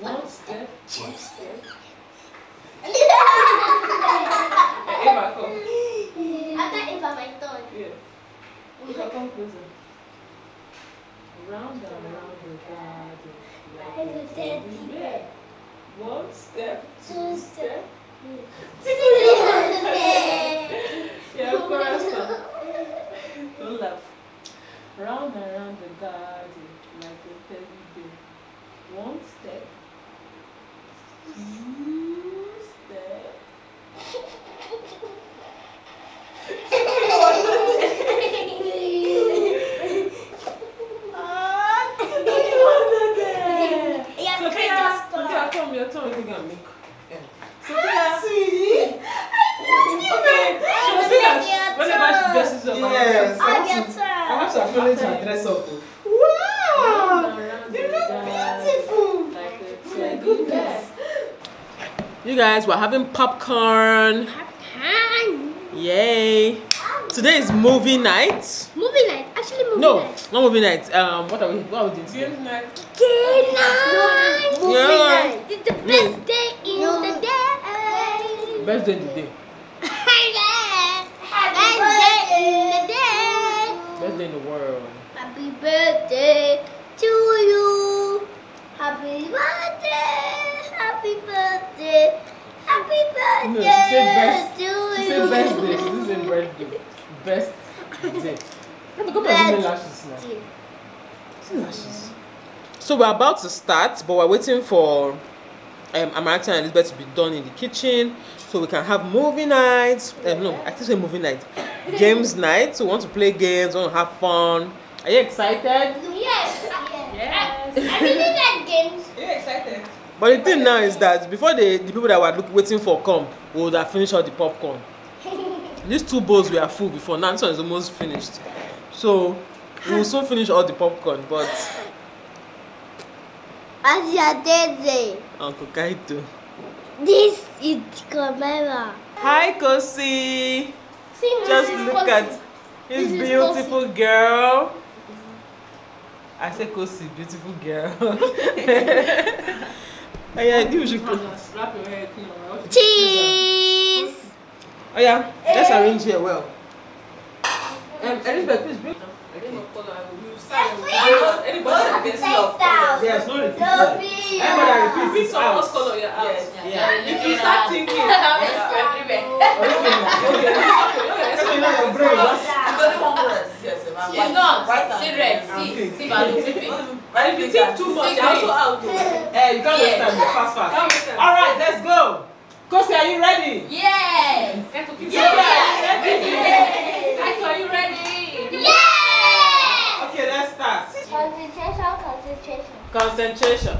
One step, two step. Eva, come. After Eva, my turn. Yes. Eva, come closer. Round and round the garden. Like a dead. One step, two step. Yeah, of course. Don't laugh. Round and round the garden like a teddy bear. One step, two step. Sophia, come, your tongue is looking at me. Sophia, whenever she dresses up, yes, I have to acknowledge her dress up. Wow! You look beautiful! Like a goodness. You guys, we're having popcorn. Popcorn! Yay! Today is movie night. Movie night? Actually, movie night. No, not movie night. What are we doing today? Game night. Game night! Movie night! It's the best day in the day! Best day in the day. Birthday in the world. Happy birthday to you. Happy birthday. Happy birthday. Happy birthday to you. Best day. This is a birthday. Best day. Look at my lashes now. See lashes. So we're about to start, but we're waiting for Amarachi and Elizabeth to be done in the kitchen so we can have movie nights. Games night. So we want to play games, we want to have fun. Are you excited? Yes. I really like games. Are you excited? But the thing now is that before the people that were waiting for come, we would have finished all the popcorn. These two bowls were full before, now this one is almost finished. So we will soon finish all the popcorn, but as Adaeze. Uncle Kaito. This is camera. Hi, Kosi. Just look at his beautiful girl. I said Kosi, beautiful girl. Cheese. Oh yeah, let's arrange here well. Elizabeth, please bring. If you start thinking, but if you think too much, you're also out. You can't understand. Fast. All right, let's go. Kosi, are you ready? Yes. Kosi, are you ready? Yes. Okay, let's start. Concentration. Concentration.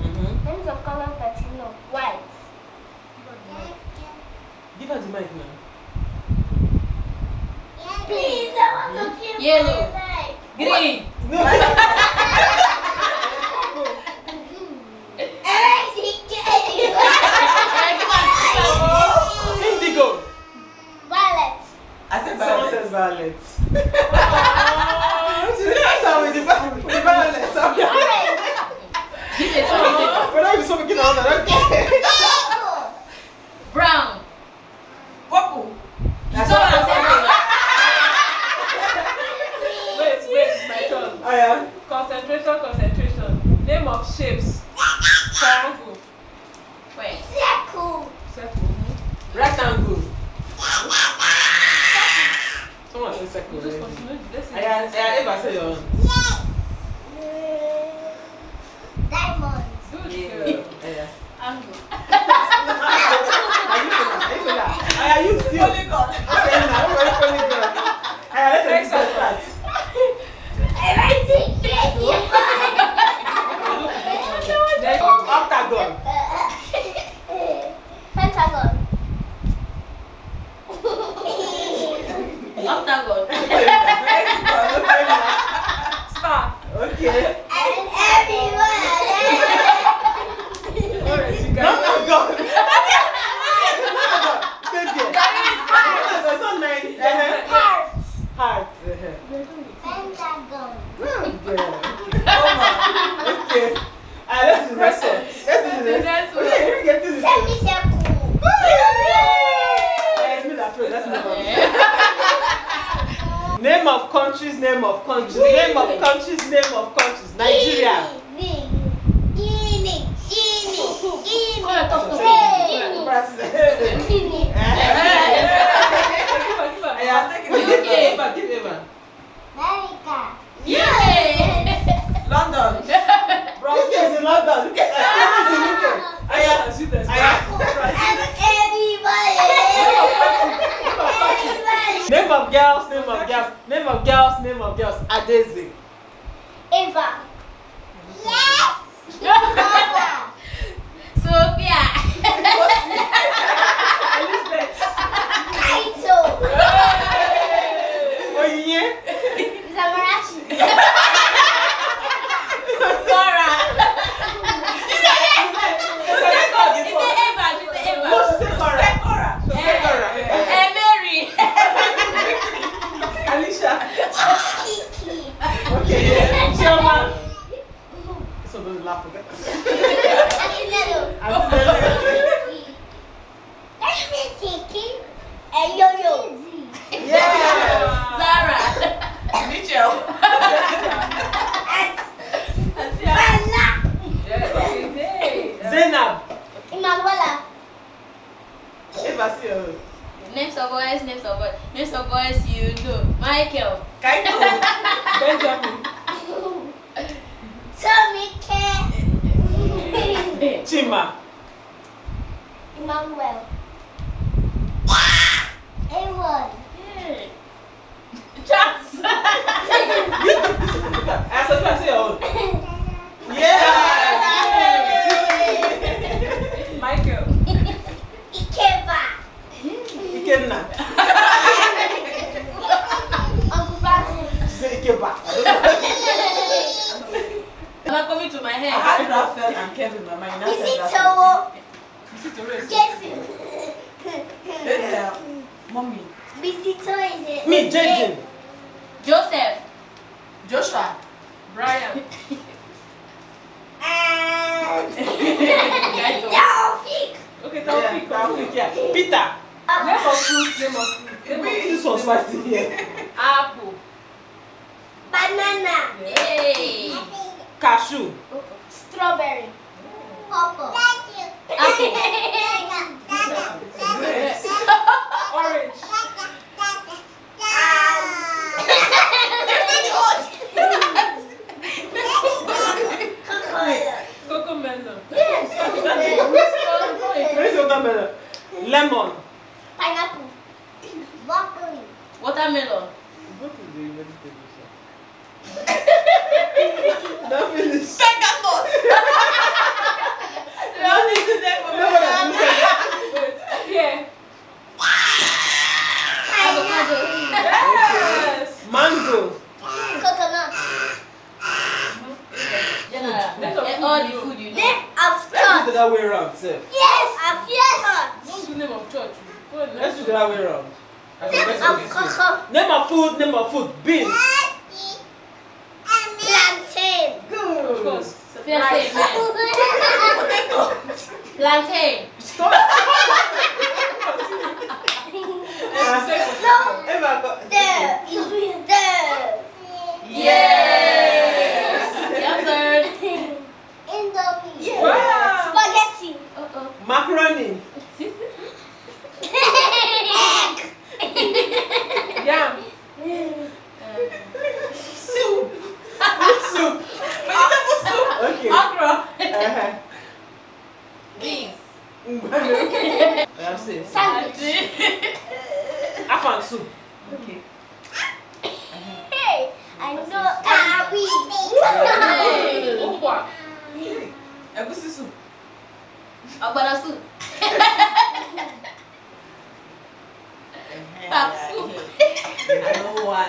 Names of color Latino. White. Give her the mic now. Please, I want to keep yellow. Green. No. Indigo. Violet. I said violet. Brown. Purple. Concentration. Name of shapes. Triangle. Wait. Circle. Rectangle. Someone said circle. Just continue. Eva, say your own. Diamond. Good girl. Angle. Are you still? Octagon. And everyone. Alright, you guys. No, God. Stay there. Heart. Pentagon. Good girl. Oh, okay. Let's do this one. Let's do this. Okay, let me get to this one. Name of countries, name of countries, name of countries, name of countries. Nigeria. Guinea. America. Yes. London. Brussels is in London. Look at the UK. Name of girls, name of girls, name of girls, name of girls. Adaeze. Eva. Yes. Eva. Sophia. Elizabeth. Kaito. Oye. Amarachi. Zora.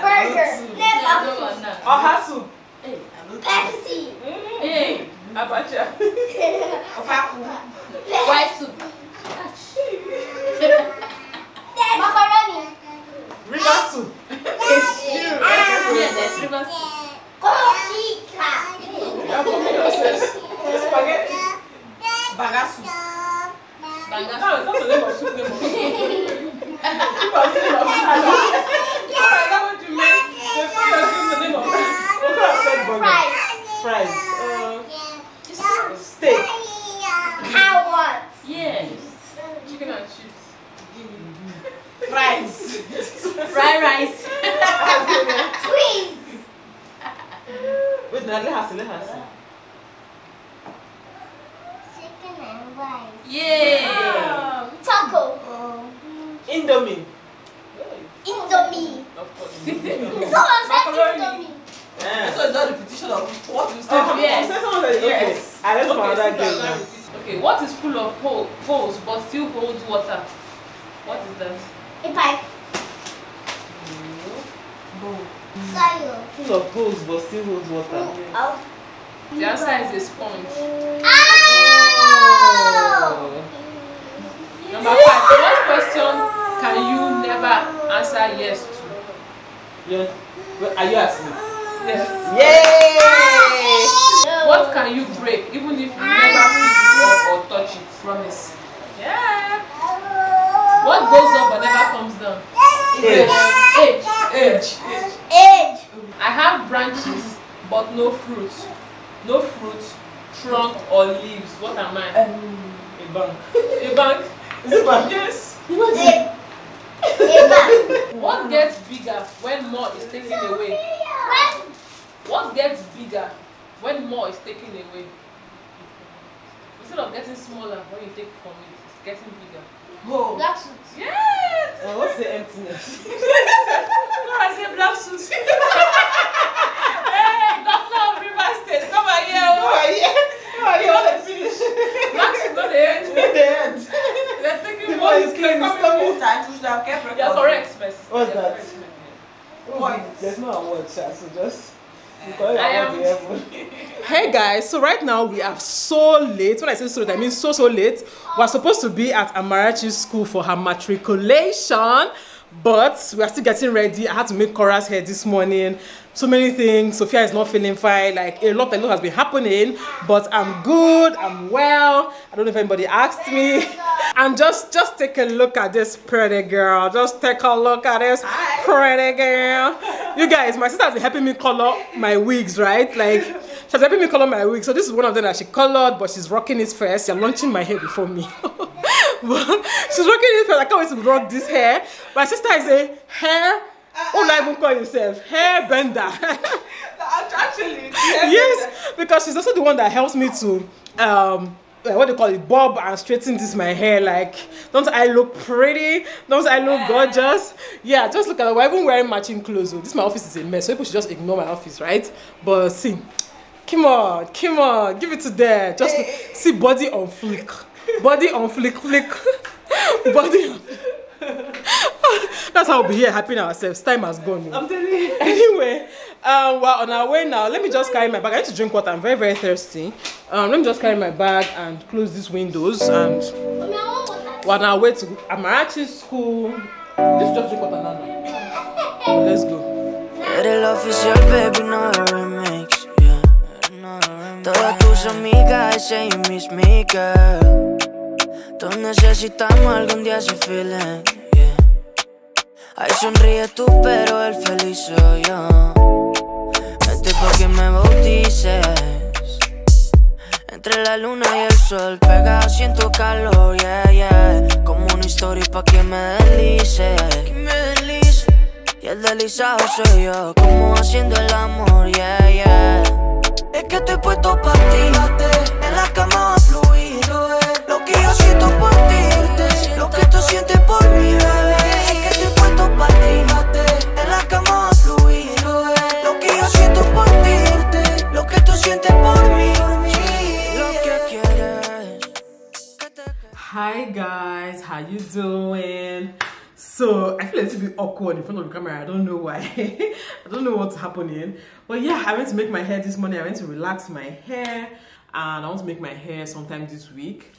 Burger. Never. Soup. Hey, Pepsi. Hey, Abacha. White soup. Macaroni. River soup. Yeah, there's river soup. Spaghetti. Baga soup. That's the name of soup. Fries. Steak. Carrots. Yes. Chicken and chips. Fries. Fried rice. Squeeze. Wait, now let us. Chicken and rice. Yeah. Taco. Indomie. Indomie. Of course. Someone said Indomie. Yeah. So it's not repetition of what you said. Yes. Yes. I left for another game now. Okay, what is full of holes but still holds water? What is that? A pipe. No. Soil. Full of holes but still holds water. The answer is a sponge. Oh. Number 5. What question can you never answer yes to? Yes. Well, are you asking? Yes. Yay! No. What can you break even if you never pick it up or touch it? Promise. Yeah. What goes up but never comes down? Edge. I have branches but no fruit. No fruit, trunk or leaves. What am I? A bank. A bank? Is it bank? Yes. A bank. What gets bigger when more is taken away? What gets bigger when more is taken away? Instead of getting smaller when you take from it, it's getting bigger. Oh. Black suit. Yes! Oh, what's the emptiness? No, I said black suit. Hey, Governor of Rivers State, come on here. Come on here. Let's finish. Black suit, not the end. Not the end. They're taking more. It's coming more. You're correct, Miss. What's that? There's no award, so just... Hey guys, so right now we are so late. When I say so late, I mean so late. We're supposed to be at Amarachi's school for her matriculation, but we are still getting ready. I had to make Cora's hair this morning. So many things. Sophia is not feeling fine. Like a lot has been happening, but I'm good. I'm well. I don't know if anybody asked me. And just take a look at this pretty girl. Just take a look at this pretty girl. You guys, my sister has been helping me color my wigs, right? Like, she's helping me color my wigs. So this is one of them that she colored, but she's rocking it first. You're launching my hair before me. But she's rocking it first. I can't wait to rock this hair. My sister is a hair... Oh, I even call yourself hair bender. Actually, yes, because she's also the one that helps me to what do you call it, bob and straighten this my hair. Like, don't I look pretty? Don't I look gorgeous? Yeah, just look at her. We're even wearing matching clothes. This my office is a mess. So people should just ignore my office, right? But see, come on, give it to them. Just see, body on flick. Body. That's how we'll be here, happy ourselves. Time has gone. I'm telling you. Anyway, we're on our way now. Let me just carry my bag. I need to drink water. I'm very, very thirsty. Let me just carry my bag and close these windows. And we're on our way to Amarachi's school. Let's just drink water now. Let's go. Love is your baby, not a remix. Todas tus amigas say you miss me, girl. Todos necesitamos algún día ese feeling. Ay, sonríe tú, pero el feliz soy yo. Vete pa' que me bautices. Entre la luna y el sol, pegado siento calor, yeah, yeah. Como una historia pa' que me deslice. Y el deslizado soy yo, como haciendo el amor, yeah, yeah. Es que estoy puesto pa' ti. En la cama va a fluir. Lo que yo siento por ti, lo que tú sientes por mí, bebé. En la cama a fluir. Lo que yo siento por ti, lo que tú sientes por mí. Hi guys, how you doing? So I feel a little bit awkward in front of the camera. I don't know why. I don't know what's happening. But yeah, I went to make my hair this morning. I went to relax my hair, and I want to make my hair sometime this week.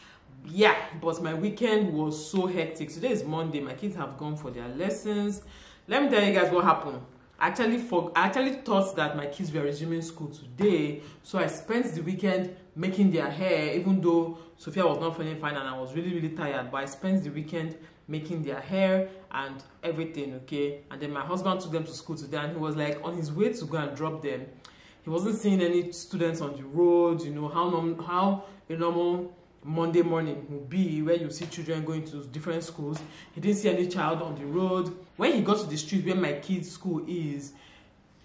Yeah, but my weekend was so hectic. Today is Monday. My kids have gone for their lessons. Let me tell you guys what happened. I actually thought that my kids were resuming school today, so I spent the weekend making their hair, even though Sophia was not feeling fine and I was really tired, but I spent the weekend making their hair and everything, okay? And then my husband took them to school today, and he was like, on his way to go and drop them, he wasn't seeing any students on the road. You know how a normal Monday morning will be, where you see children going to different schools. He didn't see any child on the road. When he got to the street where my kid's school is,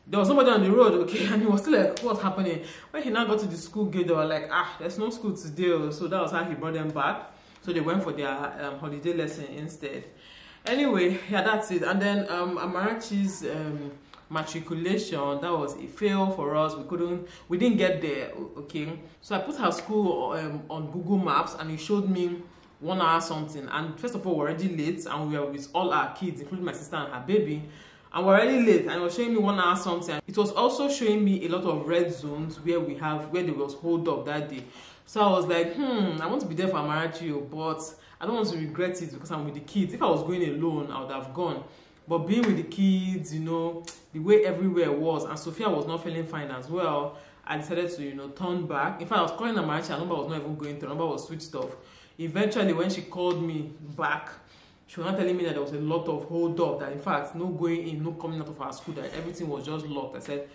there was nobody on the road, okay? And he was still like, what's happening? When he now got to the school gate, they were like, ah, there's no school today. So that was how he brought them back. So they went for their holiday lesson instead. Anyway, yeah, that's it. And then Amarachi's matriculation, that was a fail for us. We didn't get there, okay? So I put her school on Google Maps, and it showed me 1 hour something, and first of all, we're already late, and we were with all our kids, including my sister and her baby, and we're already late, and it was showing me 1 hour something. It was also showing me a lot of red zones where there was hold up that day. So I was like, I want to be there for Amarachi, but I don't want to regret it because I'm with the kids. If I was going alone, I would have gone. But being with the kids, you know, the way everywhere was, and Sophia was not feeling fine as well, I decided to, you know, turn back. In fact, I was calling Amarachi, her number was not even going through, her number was switched off. Eventually, when she called me back, she was not telling me that there was a lot of hold up, that in fact, no going in, no coming out of our school, that everything was just locked. I said,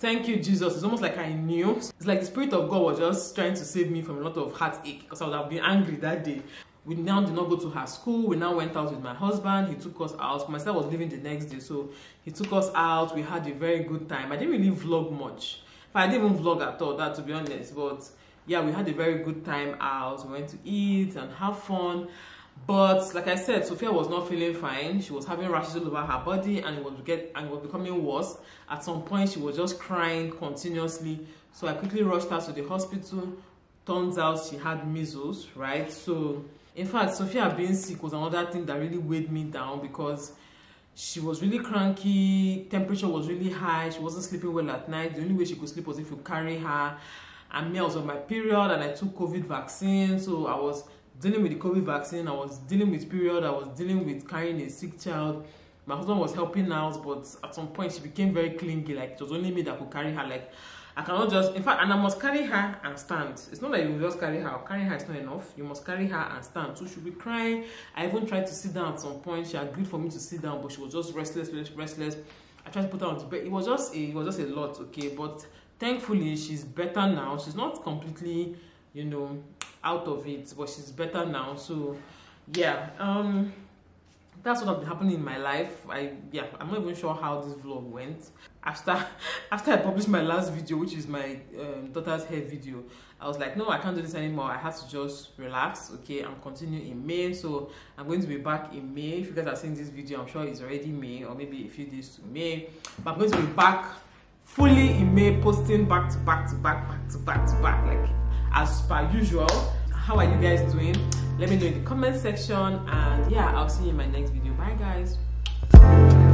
thank you, Jesus. It's almost like I knew. It's like the Spirit of God was just trying to save me from a lot of heartache, because I would have been angry that day. We now did not go to her school. We now went out with my husband. He took us out. My sister was leaving the next day, so he took us out. We had a very good time. I didn't really vlog much. I didn't even vlog at all, that to be honest. But yeah, we had a very good time out. We went to eat and have fun. But like I said, Sophia was not feeling fine. She was having rashes all over her body, and it was becoming worse. At some point, she was just crying continuously. So I quickly rushed her to the hospital. Turns out she had measles, right? So in fact, Sophia being sick was another thing that really weighed me down, because she was really cranky, temperature was really high, she wasn't sleeping well at night. The only way she could sleep was if you carry her. And me, I was on my period, and I took COVID vaccine, so I was dealing with the COVID vaccine, I was dealing with period, I was dealing with carrying a sick child. My husband was helping out, but at some point she became very clingy, like it was only me that could carry her. Like, I cannot just, in fact, and I must carry her and stand. It's not that you just carry her. Carrying her is not enough. You must carry her and stand. So she'll be crying. I even tried to sit down at some point. She agreed for me to sit down, but she was just restless. I tried to put her on the bed. It was just a lot, okay? But thankfully, she's better now. She's not completely, you know, out of it, but she's better now. So, yeah, that's what has been happening in my life. I'm not even sure how this vlog went. After I published my last video, which is my daughter's hair video, I was like, no, I can't do this anymore. I have to just relax, okay, and continue in May. So I'm going to be back in May. If you guys are seeing this video, I'm sure it's already May, or maybe a few days to May. But I'm going to be back fully in May, posting back to back, like as per usual. How are you guys doing? Let me know in the comment section, and yeah, I'll see you in my next video. Bye guys.